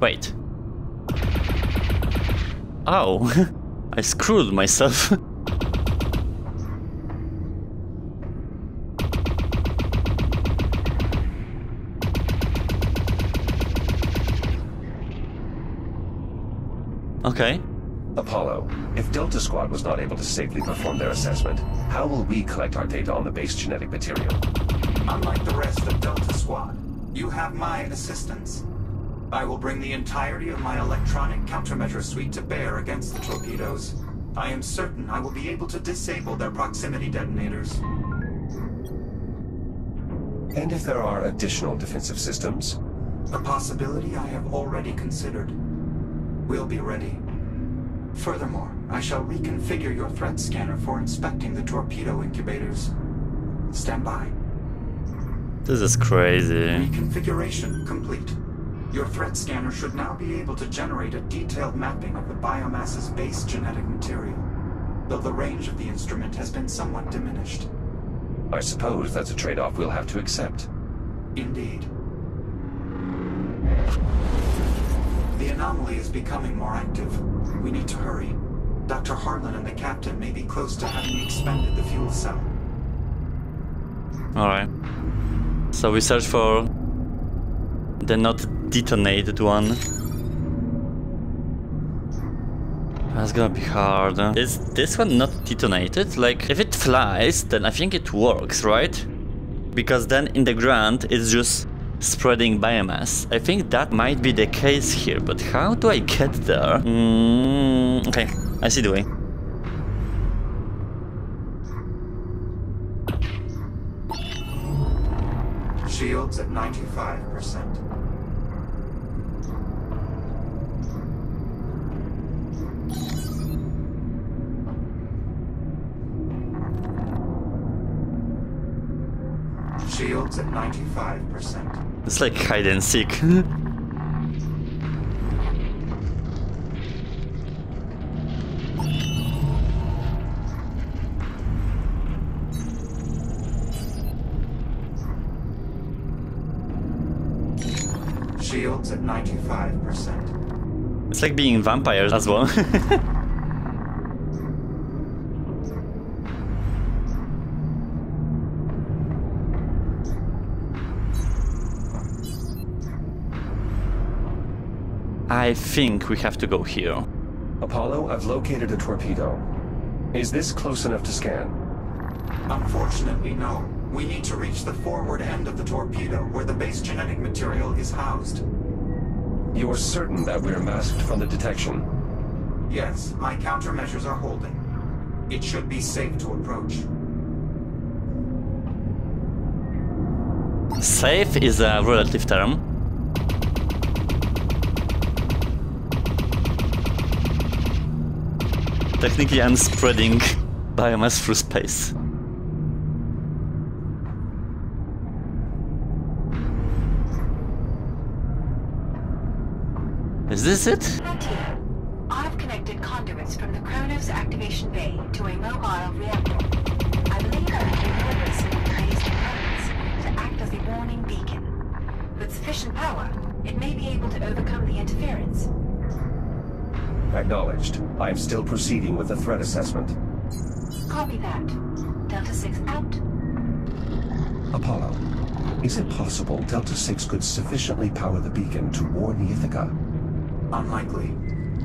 Wait. Oh, I screwed myself. Okay. Apollo, if Delta Squad was not able to safely perform their assessment, how will we collect our data on the base genetic material? Unlike the rest of Delta Squad, you have my assistance. I will bring the entirety of my electronic countermeasure suite to bear against the torpedoes. I am certain I will be able to disable their proximity detonators. And if there are additional defensive systems? A possibility I have already considered. We'll be ready. Furthermore, I shall reconfigure your threat scanner for inspecting the torpedo incubators. Stand by. This is crazy. Reconfiguration complete. Your threat scanner should now be able to generate a detailed mapping of the biomass's base genetic material, though the range of the instrument has been somewhat diminished. I suppose that's a trade-off we'll have to accept. Indeed. The anomaly is becoming more active. We need to hurry. Dr. Harlan and the captain may be close to having expended the fuel cell. Alright. So we search for the not detonated one. That's gonna be hard. Huh? Is this one not detonated? Like, if it flies, then I think it works, right? Because then in the ground, it's just spreading biomass. I think that might be the case here, but how do I get there? Okay, I see the way. Shields at 95%. Shields at 95%. It's like hide and seek. Shields at 95%. It's like being vampires as well. I think we have to go here. Apollo, I've located a torpedo. Is this close enough to scan? Unfortunately, no. We need to reach the forward end of the torpedo where the base genetic material is housed. You're certain that we're masked from the detection? Yes, my countermeasures are holding. It should be safe to approach. Safe is a relative term. Technically, I'm spreading biomass through space. Is this it? Team, I've connected conduits from the Kronos activation bay to a mobile reactor. I believe I have delivered some trace components to act as a warning beacon. With sufficient power, it may be able to overcome the interference. Acknowledged. I am still proceeding with the threat assessment. Copy that. Delta 6 out. Apollo, is it possible Delta 6 could sufficiently power the beacon to warn the Ithaca? Unlikely.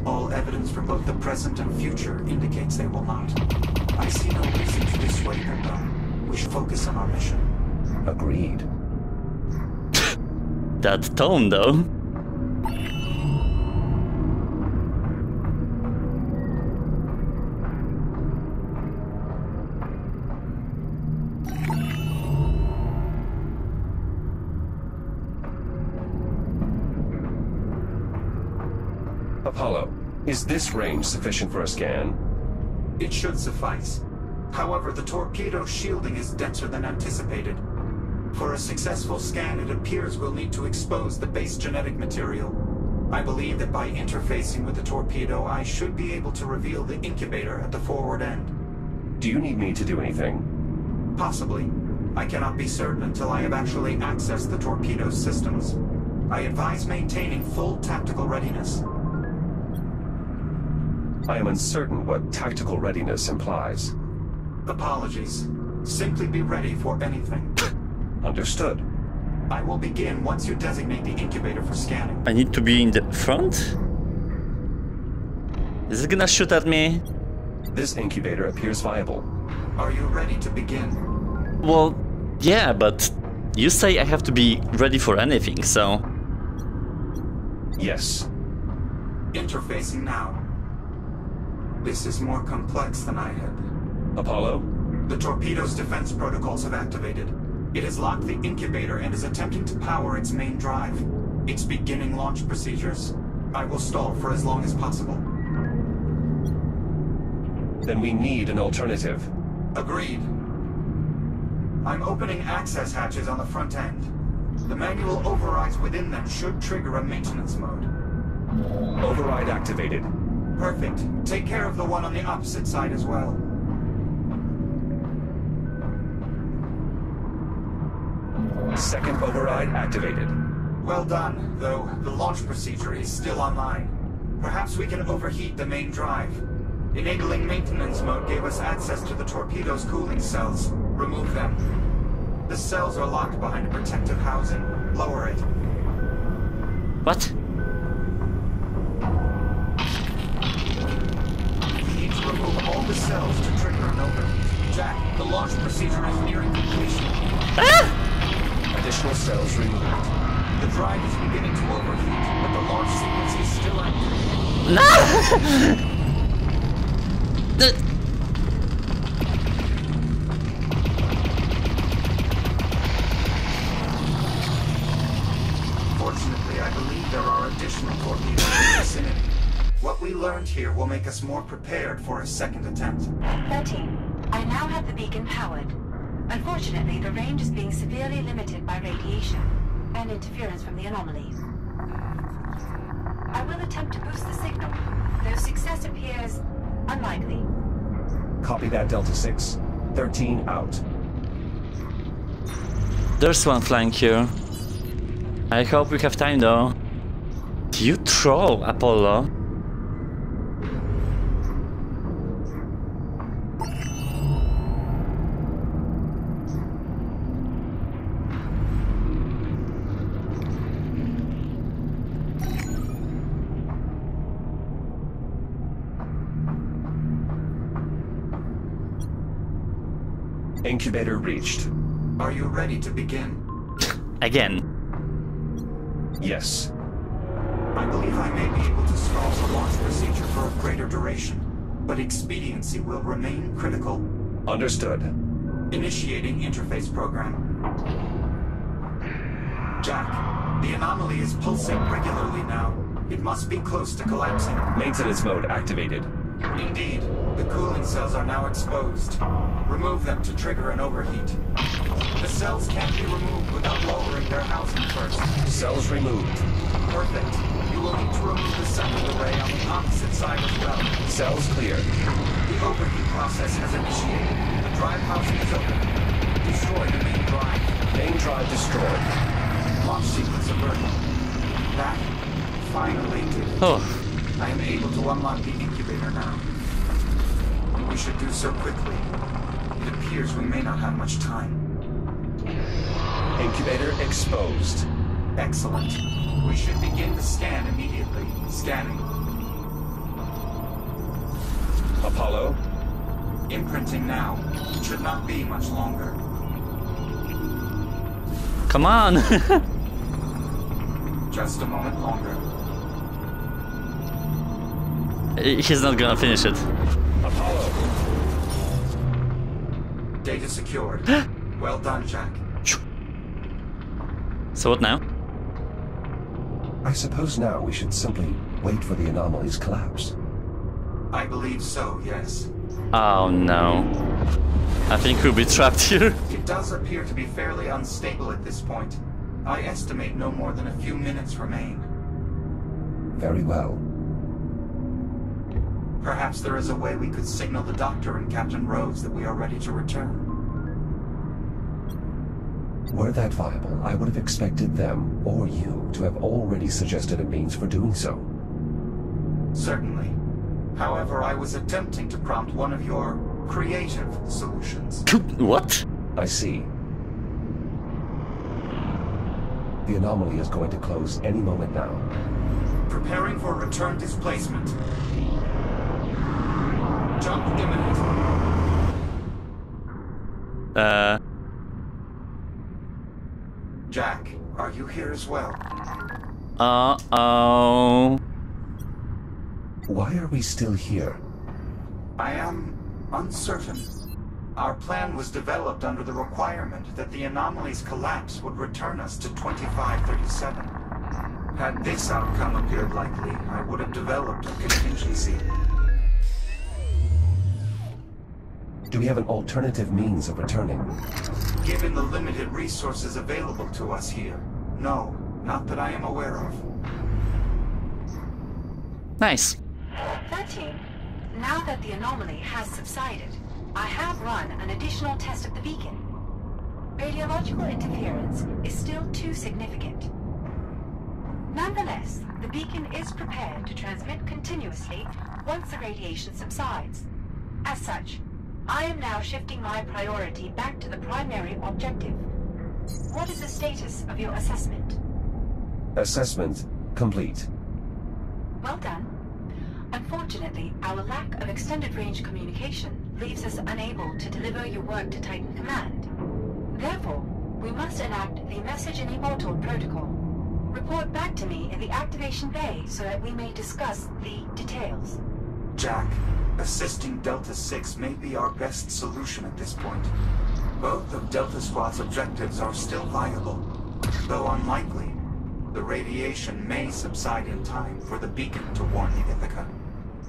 All evidence from both the present and future indicates they will not. I see no reason to dissuade them, though. We should focus on our mission. Agreed. That tone, though. Apollo, is this range sufficient for a scan? It should suffice. However, the torpedo shielding is denser than anticipated. For a successful scan, it appears we'll need to expose the base genetic material. I believe that by interfacing with the torpedo, I should be able to reveal the incubator at the forward end. Do you need me to do anything? Possibly. I cannot be certain until I have actually accessed the torpedo's systems. I advise maintaining full tactical readiness. I am uncertain what tactical readiness implies. Apologies. Simply be ready for anything. Understood. I will begin once you designate the incubator for scanning. I need to be in the front? Is it gonna shoot at me? This incubator appears viable. Are you ready to begin? Well, yeah, but you say I have to be ready for anything, so... Yes. Interfacing now. This is more complex than I had. Apollo? The torpedo's defense protocols have activated. It has locked the incubator and is attempting to power its main drive. It's beginning launch procedures. I will stall for as long as possible. Then we need an alternative. Agreed. I'm opening access hatches on the front end. The manual overrides within them should trigger a maintenance mode. Override activated. Perfect. Take care of the one on the opposite side as well. Second override activated. Well done, though the launch procedure is still online. Perhaps we can overheat the main drive. Enabling maintenance mode gave us access to the torpedo's cooling cells. Remove them. The cells are locked behind a protective housing. Lower it. What? Remove all the cells to trigger an overheat. Jack, the launch procedure is nearing completion. Ah! Additional cells removed. The drive is beginning to overheat, but the launch sequence is still active. No! Fortunately, I believe there are additional torpedoes in the vicinity. What we learned here will make us more prepared for a second attempt. 13. I now have the beacon powered. Unfortunately, the range is being severely limited by radiation and interference from the anomalies. I will attempt to boost the signal, though success appears unlikely. Copy that, Delta 6. 13 out. There's one flying here. I hope we have time, though. You troll, Apollo. Incubator reached. Are you ready to begin? Again. Yes. I believe I may be able to stall the launch procedure for a greater duration, but expediency will remain critical. Understood. Initiating interface program. Jack, the anomaly is pulsing regularly now. It must be close to collapsing. Maintenance mode activated. Indeed. The cooling cells are now exposed. Remove them to trigger an overheat. The cells can't be removed without lowering their housing first. Cells removed. Perfect. You will need to remove the second array on the opposite side as well. Cells clear. The overheat process has initiated. The drive housing is open. Destroy the main drive. Main drive destroyed. Launch sequence averted. That finally did it. Oh. I am able to unlock the incubator now. We should do so quickly. It appears we may not have much time. Incubator exposed. Excellent. We should begin the scan immediately. Scanning. Apollo? Imprinting now. It should not be much longer. Come on! Just a moment longer. He's not gonna finish it. Apollo. Data secured. Well done, Jack. So what now? I suppose now we should simply wait for the anomaly's collapse. I believe so, yes. Oh no. I think we'll be trapped here. It does appear to be fairly unstable at this point. I estimate no more than a few minutes remain. Very well. Perhaps there is a way we could signal the Doctor and Captain Rhodes that we are ready to return. Were that viable, I would have expected them, or you, to have already suggested a means for doing so. Certainly. However, I was attempting to prompt one of your creative solutions. What? I see. The anomaly is going to close any moment now. Preparing for return displacement. Jump imminent. Jack, are you here as well? Uh-oh. Why are we still here? I am uncertain. Our plan was developed under the requirement that the anomaly's collapse would return us to 2537. Had this outcome appeared likely, I would have developed a contingency. Do we have an alternative means of returning? Given the limited resources available to us here, no, not that I am aware of. Nice. 13, now that the anomaly has subsided, I have run an additional test of the beacon. Radiological interference is still too significant. Nonetheless, the beacon is prepared to transmit continuously once the radiation subsides. As such, I am now shifting my priority back to the primary objective. What is the status of your assessment? Assessment complete. Well done. Unfortunately, our lack of extended range communication leaves us unable to deliver your work to Titan Command. Therefore, we must enact the Message in the Portal Protocol. Report back to me in the activation bay so that we may discuss the details. Jack, assisting Delta 6 may be our best solution at this point. Both of Delta Squad's objectives are still viable, though unlikely. The radiation may subside in time for the beacon to warn the Ithaca.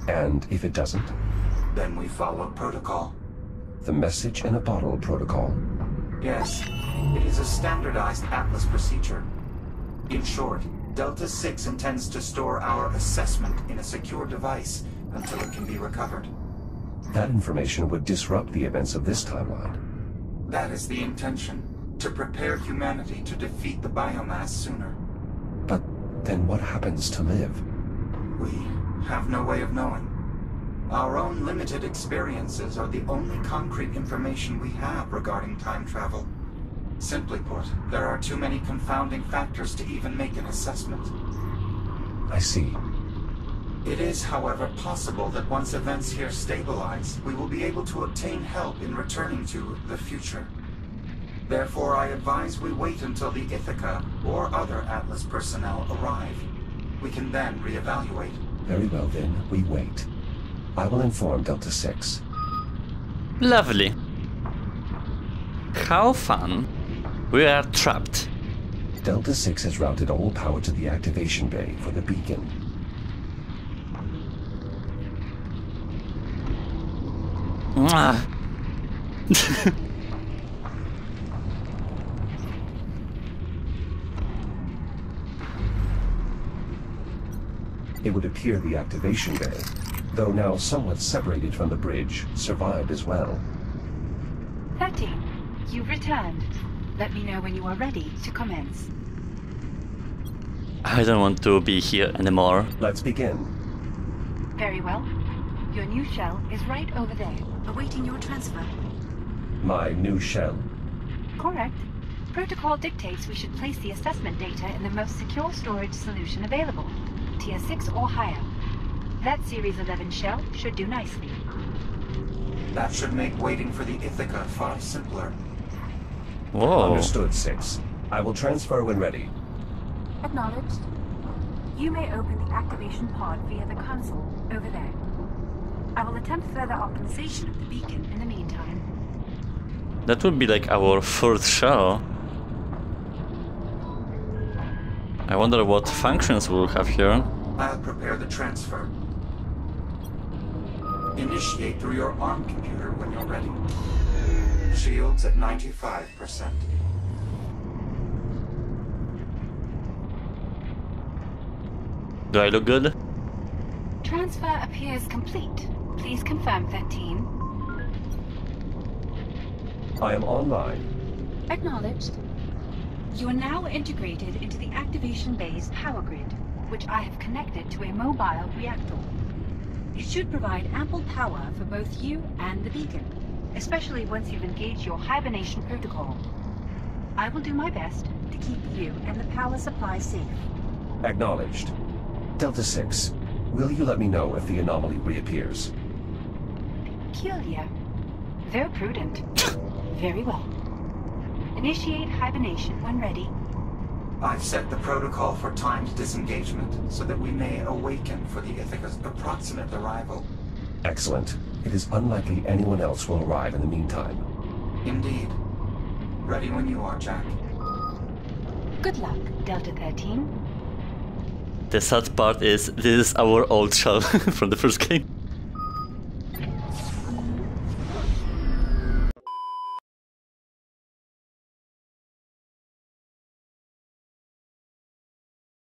And if it doesn't? Then we follow protocol. The Message in a Bottle Protocol? Yes. It is a standardized Atlas procedure. In short, Delta 6 intends to store our assessment in a secure device until it can be recovered. That information would disrupt the events of this timeline. That is the intention, to prepare humanity to defeat the biomass sooner. But then what happens to Liv? We have no way of knowing. Our own limited experiences are the only concrete information we have regarding time travel. Simply put, there are too many confounding factors to even make an assessment. I see. It is, however, possible that once events here stabilize, we will be able to obtain help in returning to the future. Therefore, I advise we wait until the Ithaca or other Atlas personnel arrive. We can then reevaluate. Very well then, we wait. I will inform Delta 6. Lovely. How fun. We are trapped. Delta 6 has routed all power to the activation bay for the beacon. It would appear the activation bay, though now somewhat separated from the bridge, survived as well. 13, you've returned. Let me know when you are ready to commence. I don't want to be here anymore. Let's begin. Very well. Your new shell is right over there, awaiting your transfer. My new shell? Correct. Protocol dictates we should place the assessment data in the most secure storage solution available, Tier 6 or higher. That Series 11 shell should do nicely. That should make waiting for the Ithaca far simpler. Whoa. Understood, 6. I will transfer when ready. Acknowledged. You may open the activation pod via the console over there. I will attempt further optimization of the beacon in the meantime. That would be like our fourth shell. I wonder what functions we'll have here. I'll prepare the transfer. Initiate through your ARM computer when you're ready. Shields at 95%. Do I look good? Transfer appears complete. Please confirm, 13. I am online. Acknowledged. You are now integrated into the activation bay's power grid, which I have connected to a mobile reactor. It should provide ample power for both you and the beacon, especially once you've engaged your hibernation protocol. I will do my best to keep you and the power supply safe. Acknowledged. Delta 6, will you let me know if the anomaly reappears? Peculiar. They're prudent. Very well. Initiate hibernation when ready. I've set the protocol for timed disengagement so that we may awaken for the Ithaca's approximate arrival. Excellent. It is unlikely anyone else will arrive in the meantime. Indeed. Ready when you are, Jack. Good luck, Delta 13. The sad part is, this is our old shell from the first game.